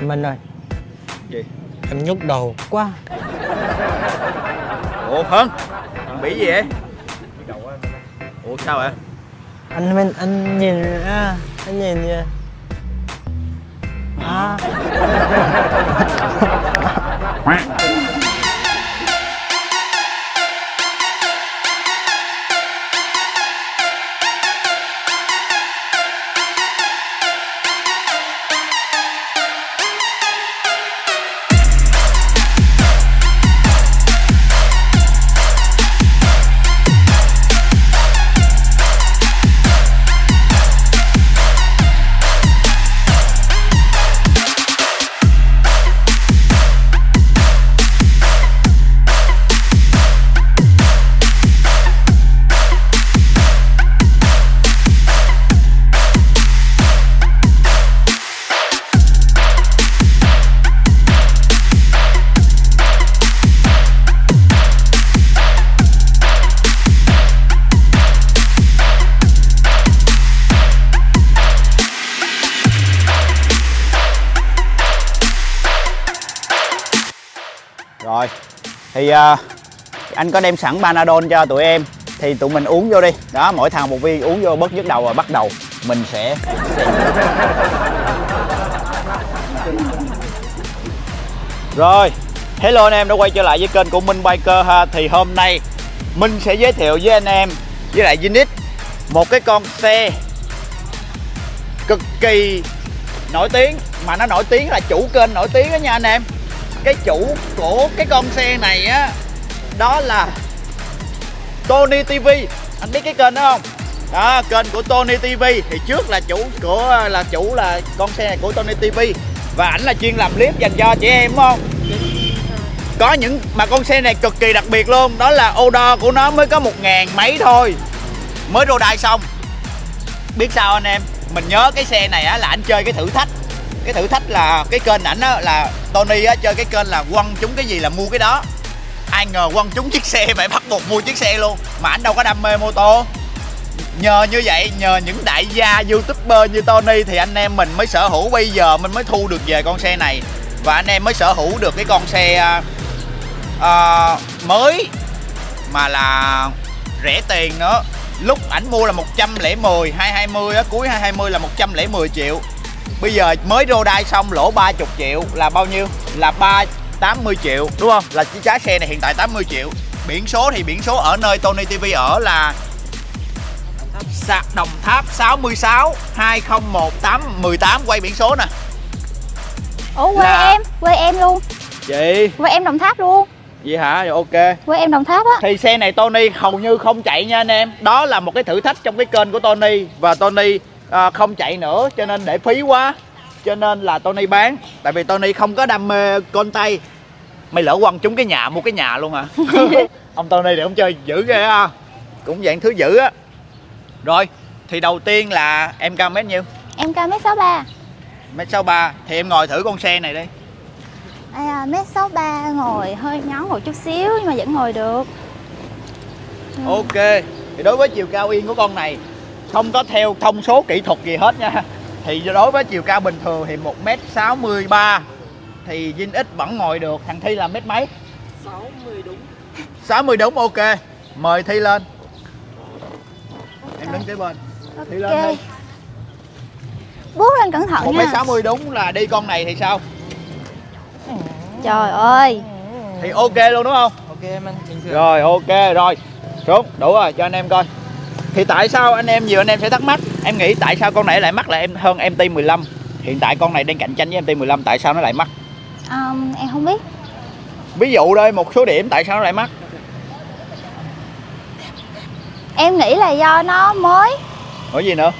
Minh ơi. Gì? Em nhức đầu quá. Ủa Hân, anh bị gì vậy? Ủa sao vậy? Anh Minh, anh nhìn ra, anh nhìn kìa. À. Rồi, thì anh có đem sẵn Panadol cho tụi em. Thì tụi mình uống vô đi. Đó, mỗi thằng một viên uống vô bớt nhức đầu rồi bắt đầu mình sẽ... Rồi, hello anh em đã quay trở lại với kênh của Minh Biker ha. Thì hôm nay Minh sẽ giới thiệu với anh em với lại Zenith một cái con xe cực kỳ nổi tiếng. Mà nó nổi tiếng là chủ kênh nổi tiếng đó nha anh em. Cái chủ của cái con xe này á, đó là Tony TV. Anh biết cái kênh đó không? Đó, kênh của Tony TV. Thì trước là chủ là con xe này của Tony TV. Và ảnh là chuyên làm clip dành cho trẻ em đúng không? Có những mà con xe này cực kỳ đặc biệt luôn. Đó là order của nó mới có 1000 mấy thôi, mới đô đai xong. Biết sao anh em, mình nhớ cái xe này á, là ảnh chơi cái thử thách. Cái thử thách là cái kênh ảnh á, là Tony á, chơi cái kênh là quăng trúng cái gì là mua cái đó. Ai ngờ quăng trúng chiếc xe vậy, bắt buộc mua chiếc xe luôn. Mà ảnh đâu có đam mê mô tô. Nhờ như vậy, nhờ những đại gia youtuber như Tony thì anh em mình mới sở hữu, bây giờ mình mới thu được về con xe này. Và anh em mới sở hữu được cái con xe mới mà là rẻ tiền nữa. Lúc ảnh mua là 110, 220 á, cuối 220 là 110 triệu. Bây giờ mới đô đai xong lỗ 30 triệu là bao nhiêu? Là 80 triệu đúng không? Là chiếc giá xe này hiện tại 80 triệu. Biển số thì biển số ở nơi Tony TV ở là Đồng Tháp 66 2018 quay biển số nè. Ủa quê là... em, quê em luôn. Chị? Quê em Đồng Tháp luôn. Vậy hả? Rồi ok. Quê em Đồng Tháp á. Thì xe này Tony hầu như không chạy nha anh em. Đó là một cái thử thách trong cái kênh của Tony. Và Tony không chạy nữa cho nên để phí quá, cho nên là Tony bán. Tại vì Tony không có đam mê con tay. Mày lỡ quăng trúng cái nhà, mua cái nhà luôn hả? Ông Tony thì ông chơi dữ ghê á, cũng dạng thứ dữ á. Rồi thì đầu tiên là em cao mét nhiêu? Em cao mét 63. Mét 63 thì em ngồi thử con xe này đi. Mét 63 ngồi hơi nhón một chút xíu nhưng mà vẫn ngồi được. Ok, thì đối với chiều cao yên của con này không có theo thông số kỹ thuật gì hết nha. Thì đối với chiều cao bình thường thì 1m63 thì Zenith vẫn ngồi được. Thằng Thi là mét mấy? 60 đúng. 60 đúng, ok. Mời Thi lên. Okay. Em đứng kế bên. Okay. Thi lên đi. Bước lên cẩn thận nha. 1m60 đúng là đi con này thì sao? Trời ơi. Thì ok luôn đúng không? Ok mình. Rồi ok rồi. Đúng, đủ rồi cho anh em coi. Thì tại sao anh em, nhiều anh em sẽ thắc mắc. Em nghĩ tại sao con này lại mắc là em hơn MT15. Hiện tại con này đang cạnh tranh với MT15. Tại sao nó lại mắc? Em không biết. Ví dụ đây một số điểm tại sao nó lại mắc. Em nghĩ là do nó mới. Nói gì nữa?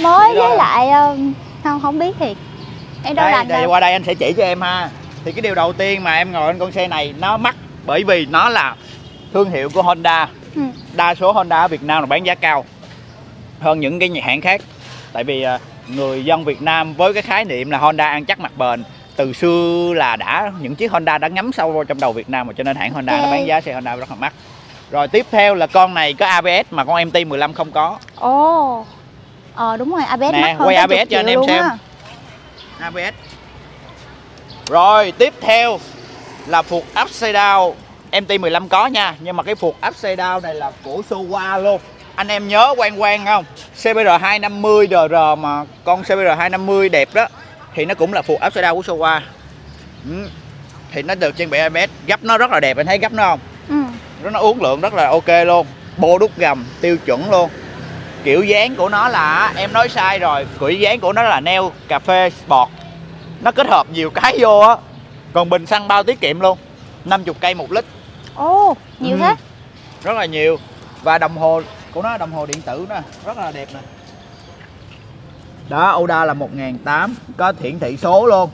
Mới với lại không biết thiệt. Em đâu làm đây, qua đây anh sẽ chỉ cho em ha. Thì cái điều đầu tiên mà em ngồi lên con xe này nó mắc bởi vì nó là thương hiệu của Honda. Đa số Honda ở Việt Nam là bán giá cao hơn những cái hãng khác. Tại vì người dân Việt Nam với cái khái niệm là Honda ăn chắc mặc bền, từ xưa là đã những chiếc Honda đã ngấm sâu vào trong đầu Việt Nam mà, cho nên hãng Honda nó bán giá xe Honda rất là mắc. Rồi tiếp theo là con này có ABS mà con MT15 không có. Đúng rồi, ABS nè, mắc hơn quay ABS cho anh em xem á. ABS. Rồi tiếp theo là phuộc upside down MT15 có nha, nhưng mà cái phuộc upside down này là của Showa luôn. Anh em nhớ quan không? CBR 250 RR mà con CBR 250 đẹp đó thì nó cũng là phuộc upside down của Showa. Thì nó được trang bị ABS, gấp nó rất là đẹp, anh thấy gấp nó không? Nó uốn lượng rất là ok luôn. Bô đúc gầm tiêu chuẩn luôn. Kiểu dáng của nó là, em nói sai rồi, kiểu dáng của nó là neo cà phê sport. Nó kết hợp nhiều cái vô á. Còn bình xăng bao tiết kiệm luôn, 50 cây 1 lít. Ồ, nhiều thế. Rất là nhiều. Và đồng hồ của nó là đồng hồ điện tử nè, rất là đẹp nè. Đó, Honda là 1008, có hiển thị số luôn.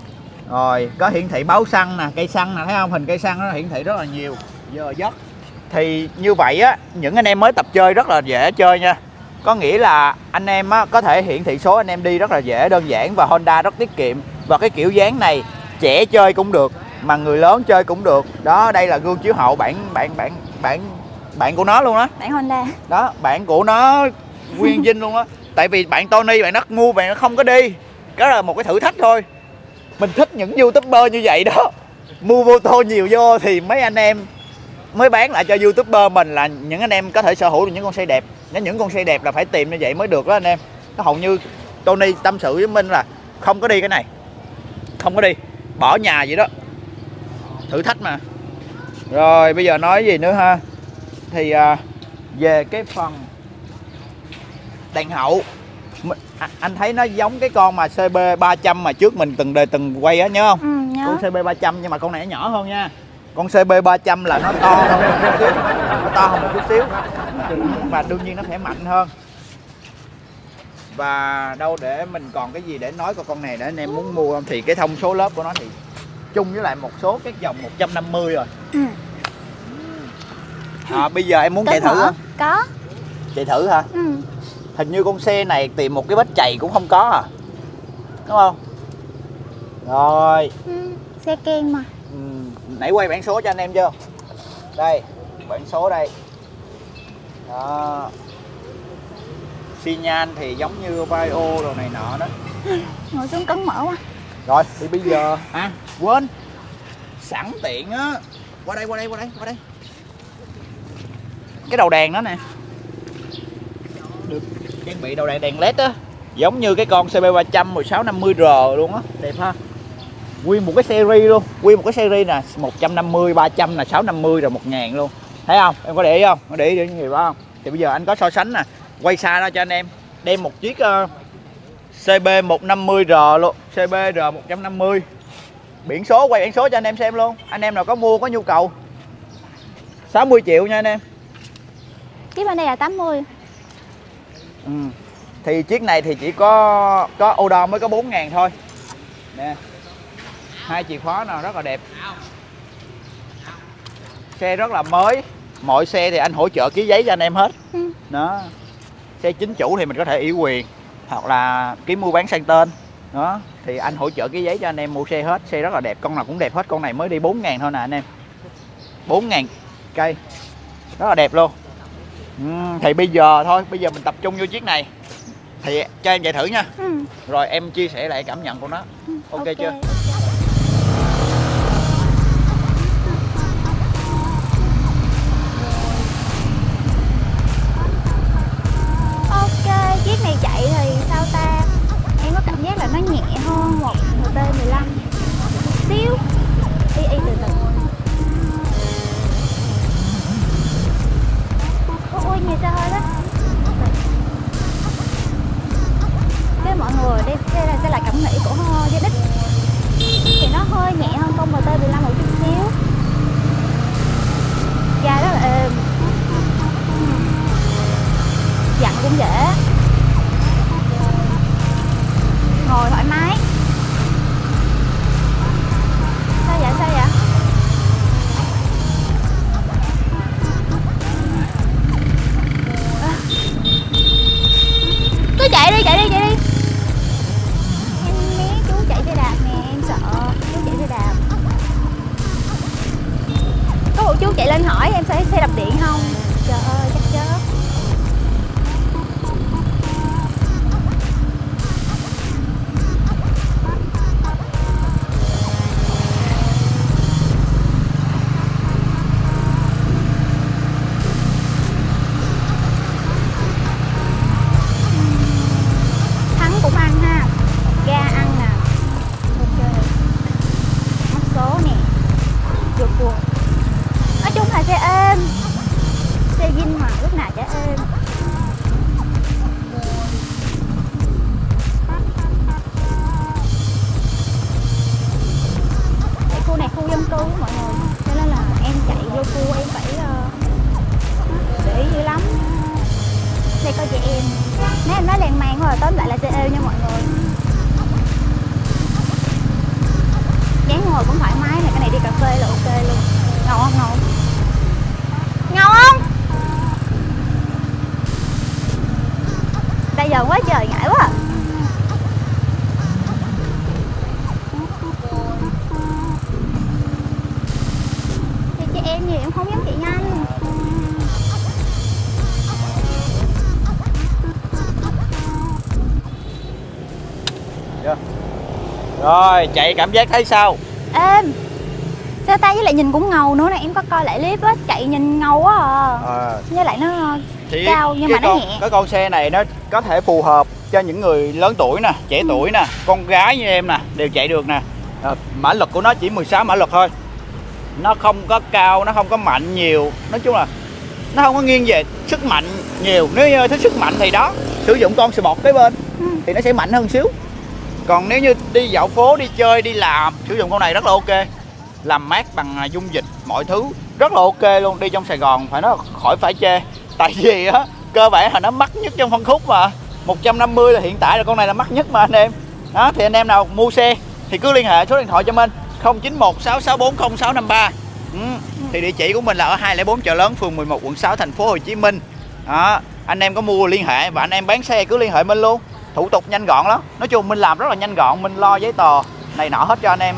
Rồi, có hiển thị báo xăng nè, cây xăng nè, thấy không? Hình cây xăng nó hiển thị rất là nhiều. Giờ giấc. Thì như vậy á, những anh em mới tập chơi rất là dễ chơi nha. Có nghĩa là anh em á, có thể hiển thị số anh em đi rất là dễ, đơn giản và Honda rất tiết kiệm. Và cái kiểu dáng này trẻ chơi cũng được mà người lớn chơi cũng được. Đó, đây là gương chiếu hậu bản của nó luôn á. Bản Honda. Đó, bản của nó nguyên zin luôn á. Tại vì bạn Tony bạn nó ngu, bạn nó không có đi. Đó là một cái thử thách thôi. Mình thích những YouTuber như vậy đó. Mua mô tô nhiều vô thì mấy anh em mới bán lại cho YouTuber mình, là những anh em có thể sở hữu được những con xe đẹp. Những con xe đẹp là phải tìm như vậy mới được đó anh em. Nó hầu như Tony tâm sự với Minh là không có đi cái này, không có đi, bỏ nhà vậy đó, thử thách mà. Rồi bây giờ nói gì nữa ha, thì về cái phần đèn hậu, anh thấy nó giống cái con mà CB 300 mà trước mình từng quay á, nhớ không? Nhớ. Con CB 300 nhưng mà con này nó nhỏ hơn nha. Con CB 300 là nó to hơn một chút xíu, nó to hơn một chút xíu và đương nhiên nó sẽ mạnh hơn. Và đâu để mình còn cái gì để nói của con này để anh em muốn mua không? Thì cái thông số lớp của nó thì chung với lại một số các dòng 150 rồi. Bây giờ em muốn chạy thử không? Có. Chạy thử hả? Hình như con xe này tìm một cái vết chày cũng không có à, đúng không? Rồi. Xe ken mà. Nãy quay bảng số cho anh em chưa? Đây, bảng số đây. Đó. Xi nhan thì giống như Vario đồ này nọ đó. Ngồi xuống cấn mở quá. Rồi, thì bây giờ quên. Sẵn tiện á, qua đây. Cái đầu đèn đó nè. Được trang bị đầu đèn LED á, giống như cái con CB 300 1650R luôn á, đẹp ha. Nguyên một cái series luôn, nguyên một cái series nè, 150, 300 là 650 rồi 1000 luôn. Thấy không? Em có để ý không? Có để ý những gì đó không? Thì bây giờ anh có so sánh nè, quay xa ra cho anh em. Đem một chiếc CB 150R luôn, CB R150. Biển số, quay biển số cho anh em xem luôn. Anh em nào có mua có nhu cầu 60 triệu nha anh em. Chiếc bên đây là 80. Thì chiếc này thì chỉ có order mới có 4000 thôi. Nè. Hai chìa khóa nào rất là đẹp. Xe rất là mới. Mọi xe thì anh hỗ trợ ký giấy cho anh em hết. Đó. Xe chính chủ thì mình có thể ủy quyền hoặc là ký mua bán sang tên. Đó, thì anh hỗ trợ ký giấy cho anh em mua xe hết. Xe rất là đẹp, con nào cũng đẹp hết. Con này mới đi 4000 thôi nè anh em. 4000 cây. Rất là đẹp luôn. Thì bây giờ thôi, bây giờ mình tập trung vô chiếc này. Thì cho em chạy thử nha. Rồi em chia sẻ lại cảm nhận của nó. Okay chưa? Chiếc này chạy thì sao ta, em có cảm giác là nó nhẹ hơn một MT15 một xíu. Y từ ôi nhiều xe hơi đó. Với mọi người đây sẽ là cảm nghĩ của Zenith thì nó hơi nhẹ hơn con MT15 một chút xíu. Ga rất là êm, dặn cũng dễ, ngồi thoải mái. Sao vậy cứ chạy đi em né. Chú chạy xe đạp nè, em sợ chú chạy xe đạp. Có bộ chú chạy lên hỏi em sẽ xe đạp điện không, trời ơi chắc chớ. rồi, tóm lại là xe êm nha mọi người. Ghế ngồi cũng thoải mái này, cái này đi cà phê là ok luôn. Ngầu không? Ngầu ngầu không? Bây giờ quá trời, ngại quá. Thì chị em gì em không giống chị nhanh. Rồi, chạy cảm giác thấy sao? Êm. Xe tay với lại nhìn cũng ngầu nữa nè, em có coi lại clip á, chạy nhìn ngầu quá à. Với lại nó thì cao nhưng mà nó nhẹ. Cái con xe này nó có thể phù hợp cho những người lớn tuổi nè, trẻ tuổi nè, con gái như em nè, đều chạy được nè. Mã lực của nó chỉ 16 mã lực thôi. Nó không có cao, nó không có mạnh nhiều. Nói chung là nó không có nghiêng về sức mạnh nhiều. Nếu như thích sức mạnh thì đó, sử dụng con sport kế bên thì nó sẽ mạnh hơn xíu. Còn nếu như đi dạo phố, đi chơi, đi làm, sử dụng con này rất là ok. Làm mát bằng dung dịch, mọi thứ rất là ok luôn. Đi trong Sài Gòn phải nói khỏi phải chê. Tại vì á, cơ bản là nó mắc nhất trong phân khúc mà. 150 là hiện tại, là con này là mắc nhất mà anh em. Đó, thì anh em nào mua xe thì cứ liên hệ số điện thoại cho mình 0916640653. Thì địa chỉ của mình là ở 204 Chợ Lớn, phường 11, quận 6, thành phố Hồ Chí Minh. Đó, anh em có mua liên hệ, và anh em bán xe cứ liên hệ mình luôn. Thủ tục nhanh gọn lắm, nói chung mình làm rất là nhanh gọn, mình lo giấy tờ này nọ hết cho anh em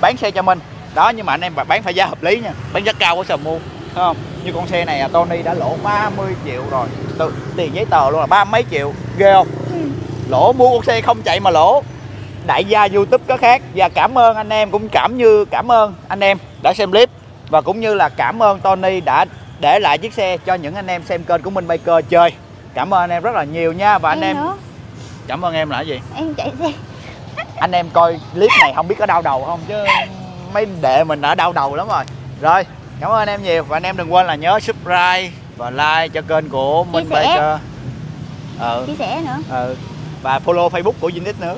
bán xe cho mình. Đó, nhưng mà anh em bán phải giá hợp lý nha, bán giá cao quá sợ mua, thấy không? Như con xe này Tony đã lỗ 30 triệu rồi, tiền giấy tờ luôn là 30 mấy triệu, ghê không? Lỗ mua con xe không chạy mà lỗ. Đại gia YouTube có khác. Và cảm ơn anh em, cũng cảm ơn anh em đã xem clip, và cũng như là cảm ơn Tony đã để lại chiếc xe cho những anh em xem kênh của Minh Biker chơi. Cảm ơn anh em rất là nhiều nha. Và anh em nữa. Cảm ơn em là cái gì? Em chạy xe. Anh em coi clip này không biết có đau đầu không, chứ mấy đệ mình đã đau đầu lắm rồi. Rồi, cảm ơn anh em nhiều. Và anh em đừng quên là nhớ subscribe và like cho kênh của Minh Biker. Chia sẻ nữa. Và follow Facebook của Zenith nữa.